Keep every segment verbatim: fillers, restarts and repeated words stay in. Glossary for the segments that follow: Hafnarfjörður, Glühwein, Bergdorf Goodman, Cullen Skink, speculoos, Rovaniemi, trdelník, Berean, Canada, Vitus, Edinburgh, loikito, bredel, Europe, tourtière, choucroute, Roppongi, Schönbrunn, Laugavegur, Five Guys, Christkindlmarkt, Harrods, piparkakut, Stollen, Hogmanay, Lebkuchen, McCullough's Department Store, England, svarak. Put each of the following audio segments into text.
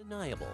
Undeniable.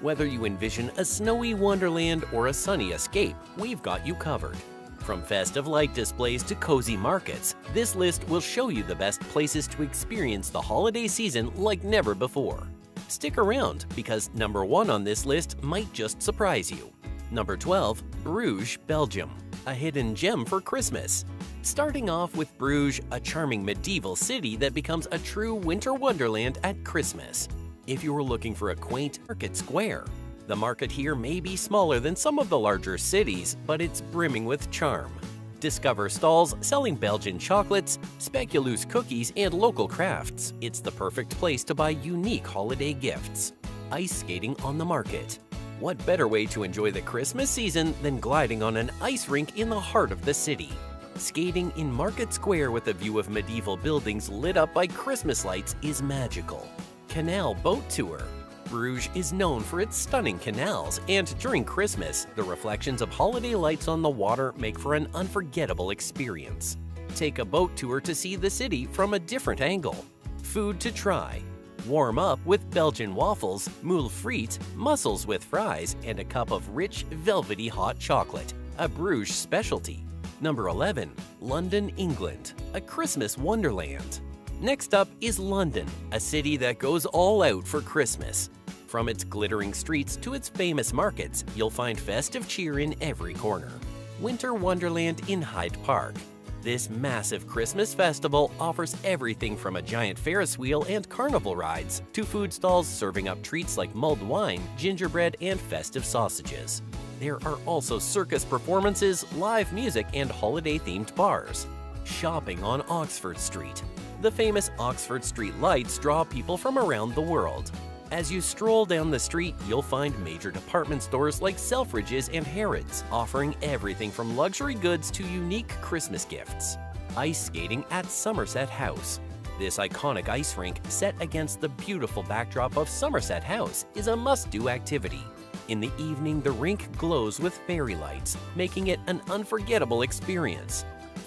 Whether you envision a snowy wonderland or a sunny escape, we've got you covered. From festive light displays to cozy markets, this list will show you the best places to experience the holiday season like never before. Stick around, because number one on this list might just surprise you. Number twelve, Bruges, Belgium, a hidden gem for Christmas. Starting off with Bruges, a charming medieval city that becomes a true winter wonderland at Christmas. If you were looking for a quaint market square, the market here may be smaller than some of the larger cities, but it's brimming with charm. Discover stalls selling Belgian chocolates, speculoos cookies, and local crafts. It's the perfect place to buy unique holiday gifts. Ice skating on the market. What better way to enjoy the Christmas season than gliding on an ice rink in the heart of the city? Skating in Market Square with a view of medieval buildings lit up by Christmas lights is magical. Canal boat tour. Bruges is known for its stunning canals, and during Christmas, the reflections of holiday lights on the water make for an unforgettable experience. Take a boat tour to see the city from a different angle. Food to try. Warm up with Belgian waffles, moules frites, mussels with fries, and a cup of rich, velvety hot chocolate, a Bruges specialty. Number eleven, London, England, a Christmas wonderland. Next up is London, a city that goes all out for Christmas. From its glittering streets to its famous markets, you'll find festive cheer in every corner. Winter Wonderland in Hyde Park. This massive Christmas festival offers everything from a giant Ferris wheel and carnival rides to food stalls serving up treats like mulled wine, gingerbread, and festive sausages. There are also circus performances, live music, and holiday-themed bars. Shopping on Oxford Street. The famous Oxford Street lights draw people from around the world. As you stroll down the street, you'll find major department stores like Selfridges and Harrods, offering everything from luxury goods to unique Christmas gifts. Ice skating at Somerset House. This iconic ice rink, set against the beautiful backdrop of Somerset House, is a must-do activity. In the evening, the rink glows with fairy lights, making it an unforgettable experience.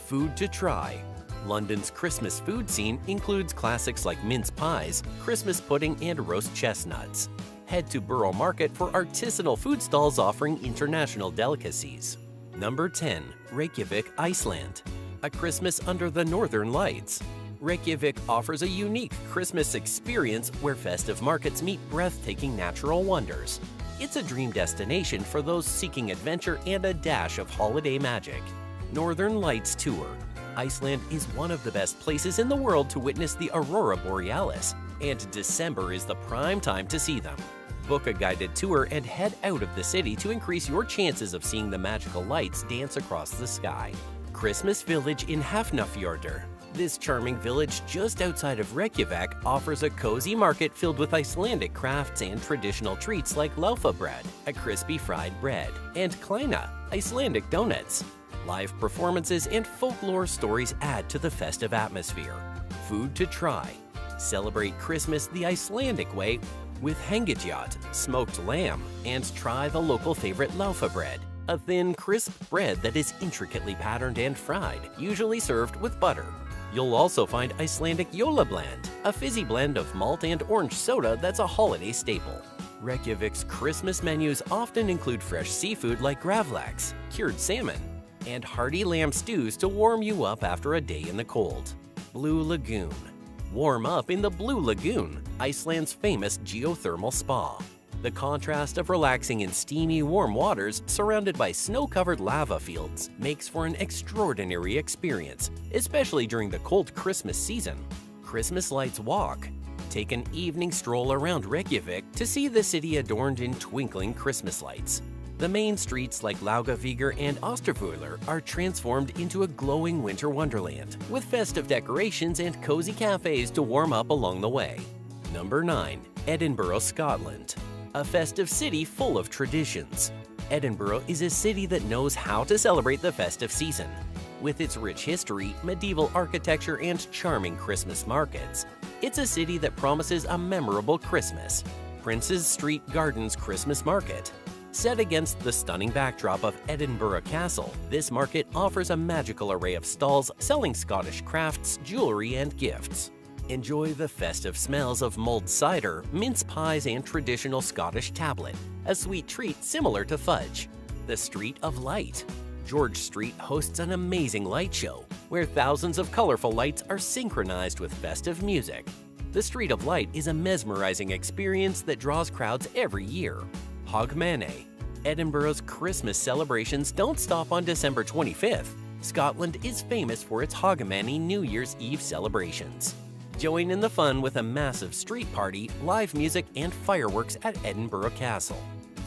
Food to try. London's Christmas food scene includes classics like mince pies, Christmas pudding, and roast chestnuts. Head to Borough Market for artisanal food stalls offering international delicacies. Number ten, Reykjavik, Iceland, a Christmas under the northern lights. Reykjavik offers a unique Christmas experience where festive markets meet breathtaking natural wonders. It's a dream destination for those seeking adventure and a dash of holiday magic. Northern Lights Tour. Iceland is one of the best places in the world to witness the aurora borealis, and December is the prime time to see them. Book a guided tour and head out of the city to increase your chances of seeing the magical lights dance across the sky. Christmas Village in Hafnarfjörður. This charming village just outside of Reykjavik offers a cozy market filled with Icelandic crafts and traditional treats like laufabrauð, a crispy fried bread, and kleina, Icelandic donuts. Live performances and folklore stories add to the festive atmosphere. Food to try. Celebrate Christmas the Icelandic way with hangikjöt, smoked lamb, and try the local favorite laufabrauð, a thin, crisp bread that is intricately patterned and fried, usually served with butter. You'll also find Icelandic jólabland, a fizzy blend of malt and orange soda that's a holiday staple. Reykjavik's Christmas menus often include fresh seafood like gravlax, cured salmon, and hearty lamb stews to warm you up after a day in the cold. Blue Lagoon. Warm up in the Blue Lagoon, Iceland's famous geothermal spa. The contrast of relaxing in steamy, warm waters surrounded by snow-covered lava fields makes for an extraordinary experience, especially during the cold Christmas season. Christmas Lights Walk. Take an evening stroll around Reykjavik to see the city adorned in twinkling Christmas lights. The main streets like Laugavegur and Austurvöllur are transformed into a glowing winter wonderland, with festive decorations and cozy cafes to warm up along the way. Number nine, Edinburgh, Scotland, a festive city full of traditions. Edinburgh is a city that knows how to celebrate the festive season. With its rich history, medieval architecture, and charming Christmas markets, it's a city that promises a memorable Christmas. Prince's Street Gardens Christmas Market. Set against the stunning backdrop of Edinburgh Castle, this market offers a magical array of stalls selling Scottish crafts, jewelry, and gifts. enjoy the festive smells of mulled cider, mince pies, and traditional Scottish tablet, a sweet treat similar to fudge. The Street of Light. George Street hosts an amazing light show where thousands of colorful lights are synchronized with festive music. The Street of Light is a mesmerizing experience that draws crowds every year. Hogmanay. Edinburgh's Christmas celebrations don't stop on December twenty-fifth. Scotland is famous for its Hogmanay New Year's Eve celebrations. Join in the fun with a massive street party, live music, and fireworks at Edinburgh Castle.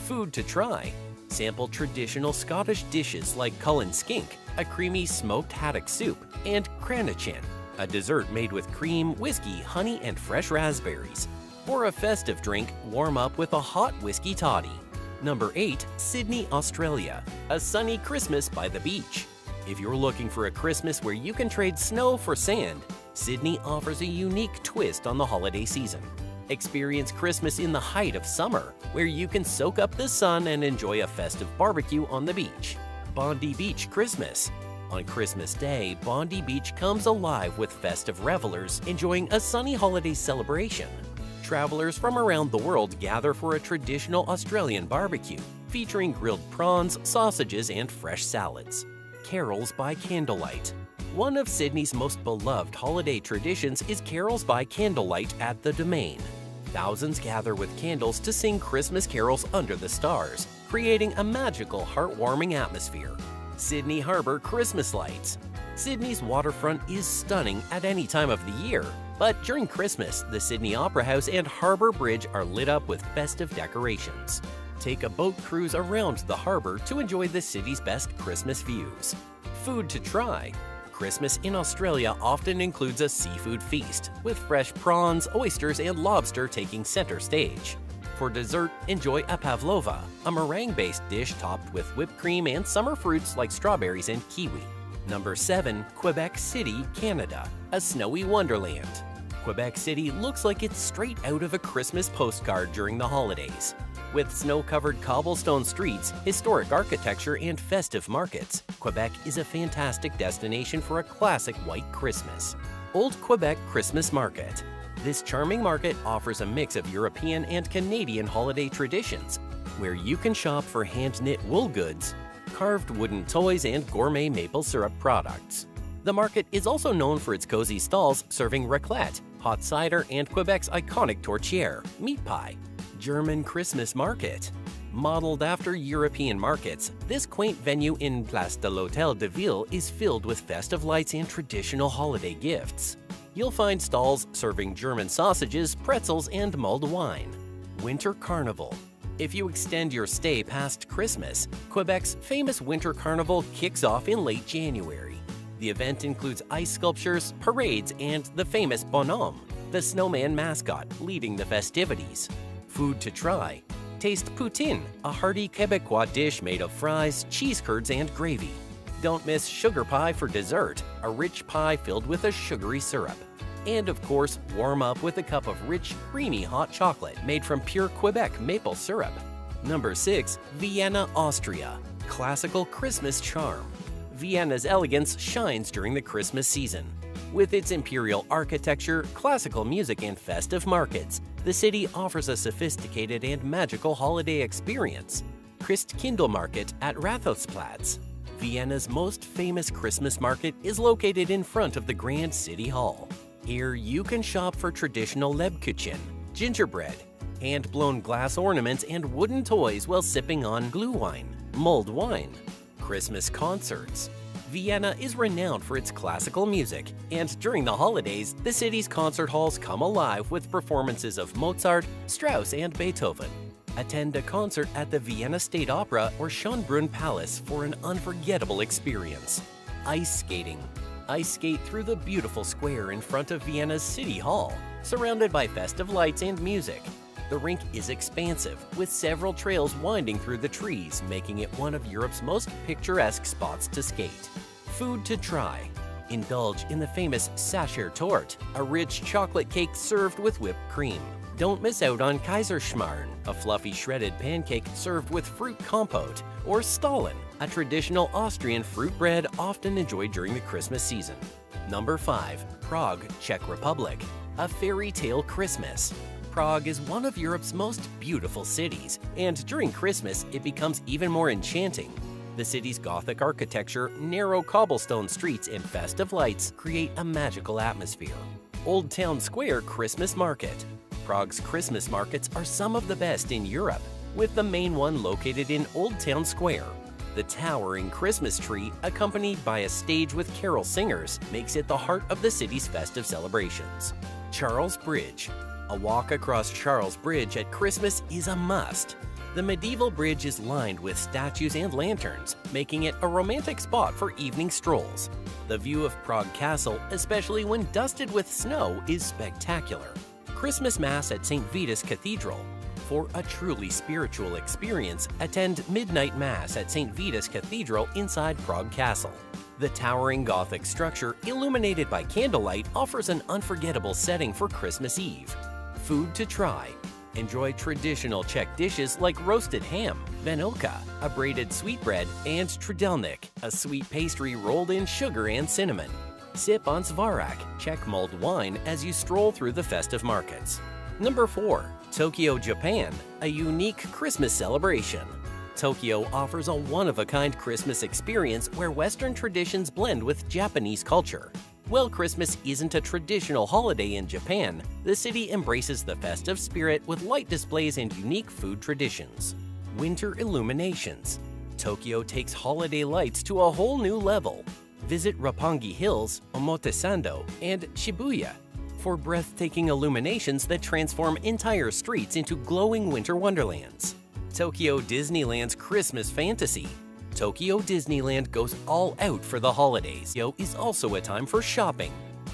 Food to try. Sample traditional Scottish dishes like Cullen Skink, a creamy smoked haddock soup, and Cranachan, a dessert made with cream, whiskey, honey, and fresh raspberries. For a festive drink, warm up with a hot whiskey toddy. Number eight. Sydney, Australia. A sunny Christmas by the beach. If you're looking for a Christmas where you can trade snow for sand, Sydney offers a unique twist on the holiday season. Experience Christmas in the height of summer, where you can soak up the sun and enjoy a festive barbecue on the beach. Bondi Beach Christmas. On Christmas Day, Bondi Beach comes alive with festive revelers enjoying a sunny holiday celebration. Travelers from around the world gather for a traditional Australian barbecue, featuring grilled prawns, sausages, and fresh salads. Carols by Candlelight. One of Sydney's most beloved holiday traditions is carols by candlelight at the Domain. Thousands gather with candles to sing Christmas carols under the stars, creating a magical, heartwarming atmosphere. Sydney Harbour Christmas lights. Sydney's waterfront is stunning at any time of the year, but during Christmas, the Sydney Opera House and Harbour Bridge are lit up with festive decorations. Take a boat cruise around the harbour to enjoy the city's best Christmas views. Food to try. Christmas in Australia often includes a seafood feast, with fresh prawns, oysters, and lobster taking center stage. For dessert, enjoy a pavlova, a meringue-based dish topped with whipped cream and summer fruits like strawberries and kiwi. Number seven. Quebec City, Canada. A snowy wonderland. Quebec City looks like it's straight out of a Christmas postcard during the holidays. With snow-covered cobblestone streets, historic architecture, and festive markets, Quebec is a fantastic destination for a classic white Christmas. Old Quebec Christmas Market. This charming market offers a mix of European and Canadian holiday traditions, where you can shop for hand-knit wool goods, carved wooden toys, and gourmet maple syrup products. The market is also known for its cozy stalls serving raclette, hot cider, and Quebec's iconic tourtière, meat pie. German Christmas Market. Modeled after European markets, this quaint venue in Place de l'Hôtel de Ville is filled with festive lights and traditional holiday gifts. You'll find stalls serving German sausages, pretzels, and mulled wine. Winter Carnival. If you extend your stay past Christmas, Quebec's famous Winter Carnival kicks off in late January. The event includes ice sculptures, parades, and the famous Bonhomme, the snowman mascot, leading the festivities. Food to try. Taste poutine, a hearty Quebecois dish made of fries, cheese curds, and gravy. Don't miss sugar pie for dessert, a rich pie filled with a sugary syrup. And of course, warm up with a cup of rich, creamy hot chocolate made from pure Quebec maple syrup. Number six. Vienna, Austria. Classical Christmas charm. Vienna's elegance shines during the Christmas season. With its imperial architecture, classical music, and festive markets, the city offers a sophisticated and magical holiday experience. Christkindlmarkt at Rathausplatz. Vienna's most famous Christmas market is located in front of the Grand City Hall. Here you can shop for traditional Lebkuchen, gingerbread, hand-blown glass ornaments, and wooden toys while sipping on Glühwein, mulled wine. Christmas concerts. Vienna is renowned for its classical music, and during the holidays, the city's concert halls come alive with performances of Mozart, Strauss, and Beethoven. Attend a concert at the Vienna State Opera or Schönbrunn Palace for an unforgettable experience. Ice skating. Ice skate through the beautiful square in front of Vienna's City Hall, surrounded by festive lights and music. The rink is expansive, with several trails winding through the trees, making it one of Europe's most picturesque spots to skate. Food to try. Indulge in the famous Sachertorte, a rich chocolate cake served with whipped cream. Don't miss out on Kaiserschmarrn, a fluffy shredded pancake served with fruit compote, or Stollen, a traditional Austrian fruit bread often enjoyed during the Christmas season. Number five. Prague, Czech Republic. A Fairy Tale Christmas. Prague is one of Europe's most beautiful cities, and during Christmas it becomes even more enchanting. The city's Gothic architecture, narrow cobblestone streets, and festive lights create a magical atmosphere. Old Town Square Christmas Market. Prague's Christmas markets are some of the best in Europe, with the main one located in Old Town Square. The towering Christmas tree, accompanied by a stage with carol singers, makes it the heart of the city's festive celebrations. Charles Bridge. A walk across Charles Bridge at Christmas is a must. The medieval bridge is lined with statues and lanterns, making it a romantic spot for evening strolls. The view of Prague Castle, especially when dusted with snow, is spectacular. Christmas Mass at Saint Vitus Cathedral. For a truly spiritual experience, attend Midnight Mass at Saint Vitus Cathedral inside Prague Castle. The towering Gothic structure, illuminated by candlelight, offers an unforgettable setting for Christmas Eve. Food to try. Enjoy traditional Czech dishes like roasted ham, vanilka, a braided sweetbread, and trdelník, a sweet pastry rolled in sugar and cinnamon. Sip on Svarak, Czech mulled wine, as you stroll through the festive markets. Number four. Tokyo, Japan, a unique Christmas celebration. Tokyo offers a one-of-a-kind Christmas experience where Western traditions blend with Japanese culture. While Christmas isn't a traditional holiday in Japan, the city embraces the festive spirit with light displays and unique food traditions. Winter illuminations. Tokyo takes holiday lights to a whole new level. Visit Roppongi Hills, Omotesando, and Shibuya for breathtaking illuminations that transform entire streets into glowing winter wonderlands. Tokyo Disneyland's Christmas fantasy. Tokyo Disneyland goes all out for the holidays. Tokyo is also a time for shopping.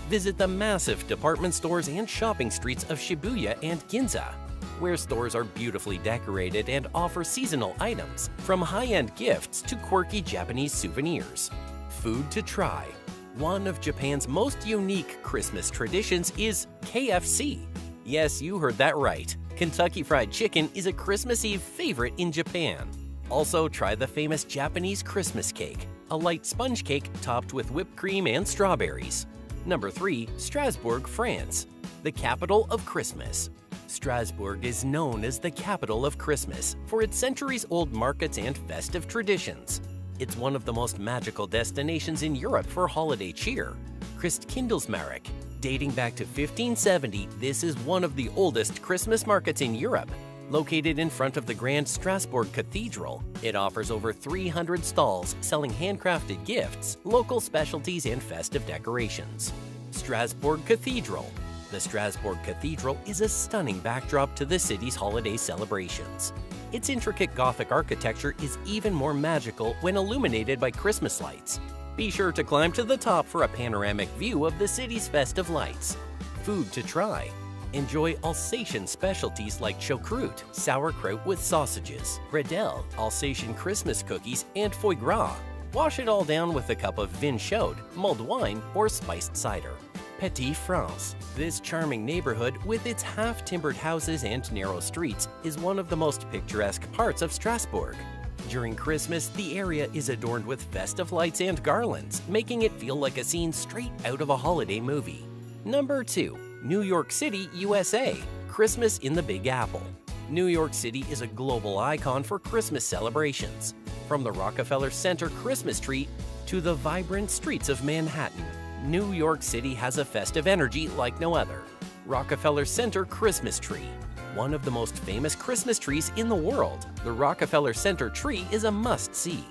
Visit the massive department stores and shopping streets of Shibuya and Ginza, where stores are beautifully decorated and offer seasonal items, from high-end gifts to quirky Japanese souvenirs. Food to try. One of Japan's most unique Christmas traditions is K F C. Yes, you heard that right. Kentucky Fried Chicken is a Christmas Eve favorite in Japan. Also, try the famous Japanese Christmas cake, a light sponge cake topped with whipped cream and strawberries. Number three. Strasbourg, France, the capital of Christmas. Strasbourg is known as the capital of Christmas for its centuries-old markets and festive traditions. It's one of the most magical destinations in Europe for holiday cheer. Christkindlmarkt. Dating back to fifteen seventy, this is one of the oldest Christmas markets in Europe. Located in front of the Grand Strasbourg Cathedral, it offers over three hundred stalls selling handcrafted gifts, local specialties, and festive decorations. Strasbourg Cathedral. The Strasbourg Cathedral is a stunning backdrop to the city's holiday celebrations. Its intricate Gothic architecture is even more magical when illuminated by Christmas lights. Be sure to climb to the top for a panoramic view of the city's festive lights. Food to try. Enjoy Alsatian specialties like choucroute, sauerkraut with sausages, bredel, Alsatian Christmas cookies, and foie gras. Wash it all down with a cup of vin chaud, mulled wine, or spiced cider. Petite France. This charming neighborhood, with its half-timbered houses and narrow streets, is one of the most picturesque parts of Strasbourg. During Christmas, the area is adorned with festive lights and garlands, making it feel like a scene straight out of a holiday movie. Number two. New York City, U S A, Christmas in the Big Apple. New York City is a global icon for Christmas celebrations. From the Rockefeller Center Christmas tree to the vibrant streets of Manhattan, New York City has a festive energy like no other. Rockefeller Center Christmas tree. One of the most famous Christmas trees in the world, the Rockefeller Center tree is a must-see.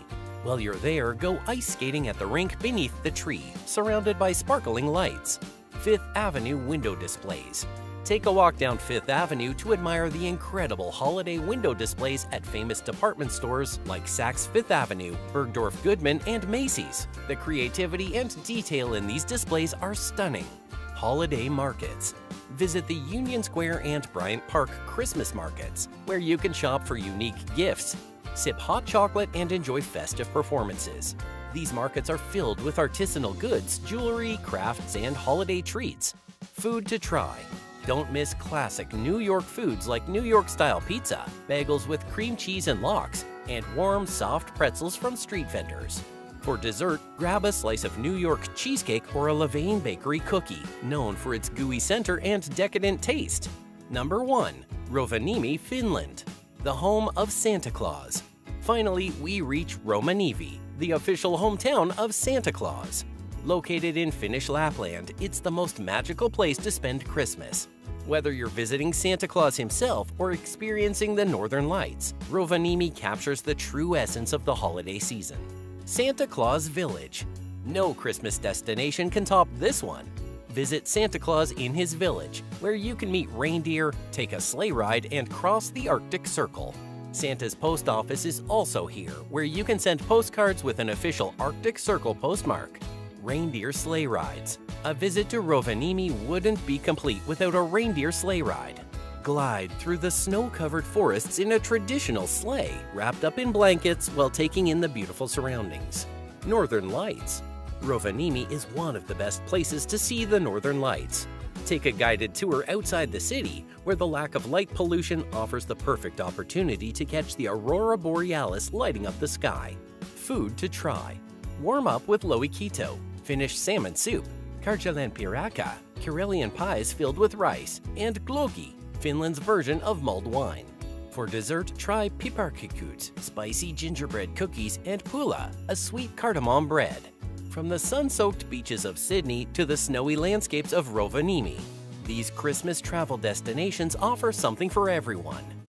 While you're there, go ice skating at the rink beneath the tree, surrounded by sparkling lights. Fifth Avenue window displays. Take a walk down Fifth Avenue to admire the incredible holiday window displays at famous department stores like Saks Fifth Avenue, Bergdorf Goodman, and Macy's. The creativity and detail in these displays are stunning. Holiday markets. Visit the Union Square and Bryant Park Christmas markets, where you can shop for unique gifts, sip hot chocolate, and enjoy festive performances. These markets are filled with artisanal goods, jewelry, crafts, and holiday treats. Food to try. Don't miss classic New York foods like New York-style pizza, bagels with cream cheese and lox, and warm, soft pretzels from street vendors. For dessert, grab a slice of New York cheesecake or a Louvain bakery cookie, known for its gooey center and decadent taste. Number one. Rovaniemi, Finland, the home of Santa Claus. Finally, we reach Rovaniemi, the official hometown of Santa Claus. Located in Finnish Lapland, it's the most magical place to spend Christmas. Whether you're visiting Santa Claus himself or experiencing the Northern Lights, Rovaniemi captures the true essence of the holiday season. Santa Claus Village. No Christmas destination can top this one. Visit Santa Claus in his village, where you can meet reindeer, take a sleigh ride, and cross the Arctic Circle. Santa's post office is also here, where you can send postcards with an official Arctic Circle postmark. Reindeer sleigh rides. A visit to Rovaniemi wouldn't be complete without a reindeer sleigh ride. Glide through the snow-covered forests in a traditional sleigh, wrapped up in blankets while taking in the beautiful surroundings. Northern Lights. Rovaniemi is one of the best places to see the Northern Lights. Take a guided tour outside the city, where the lack of light pollution offers the perfect opportunity to catch the aurora borealis lighting up the sky. Food to try. Warm up with loikito, Finnish salmon soup, Karjalan piraka, Karelian pies filled with rice, and glogi, Finland's version of mulled wine. For dessert, try piparkakut, spicy gingerbread cookies, and pula, a sweet cardamom bread. From the sun-soaked beaches of Sydney to the snowy landscapes of Rovaniemi, these Christmas travel destinations offer something for everyone.